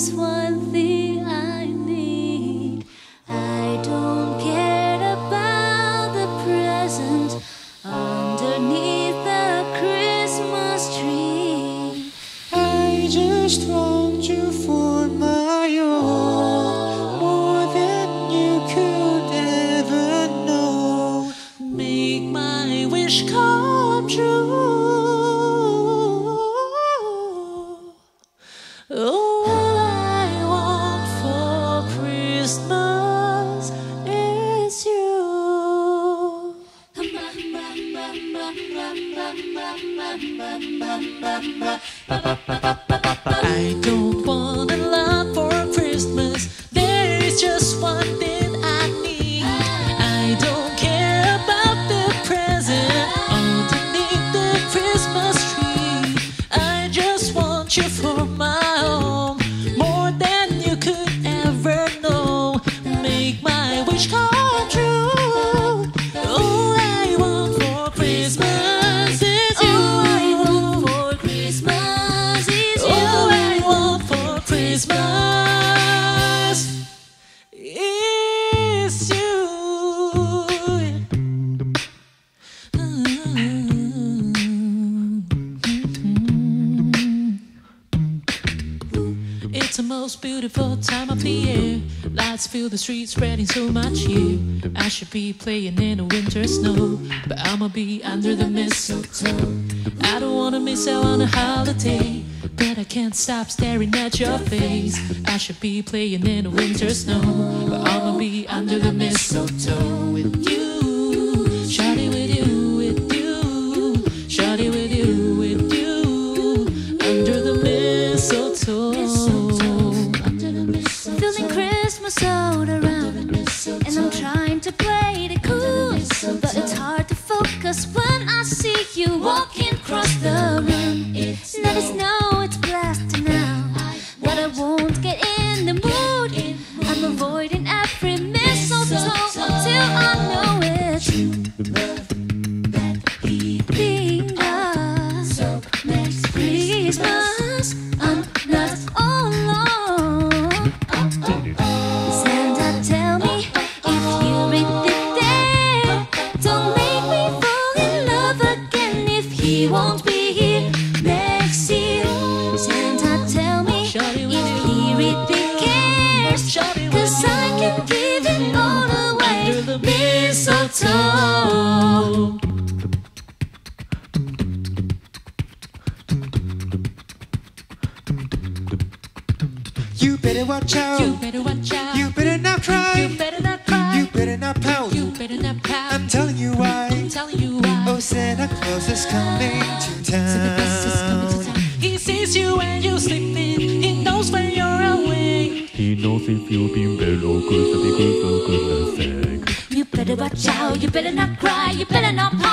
just one thing I need. I don't care about the present underneath the Christmas tree. I just want you for my own, more than you could ever know. Make my wish come true. All I want for Christmas is you. I don't want a lot for Christmas. There is just one thing I need. I don't care about the present underneath the Christmas tree. I just want you for my come true. All I want for Christmas is you. All I want for Christmas is you. All I want for Christmas is you. It's the most beautiful time of the year. Lights fill the streets, spreading so much cheer. I should be playing in the winter snow, but I'ma be under the mistletoe. I don't wanna miss out on a holiday, but I can't stop staring at your face. I should be playing in the winter snow, but I'ma be under the mistletoe with you, shawty, with you, with you, shawty, with you, with you, under the mistletoe. All around, and I'm trying to play the cool, but it's hard to focus when I see you walking across the room. Let it snow, it's blasting now, but I won't get in the mood. I'm avoiding every mistletoe until I know it's you. That being us, so next Christmas I'm not all alone. He won't be here next year. Santa, tell me if he really cares, 'cause I can give it all away under the mistletoe. You better watch out. You better watch out. You better not cry. You better not cry. You better not pout. You better not pout. I'm telling you why. I'm telling you why. Oh, Santa Claus is coming to town. Santa Claus is coming to town. He sees you when you're sleeping. He knows when you're awake. He knows if you've been bad or good, so be good for goodness sake. You better watch out. You better not cry. You better not pout.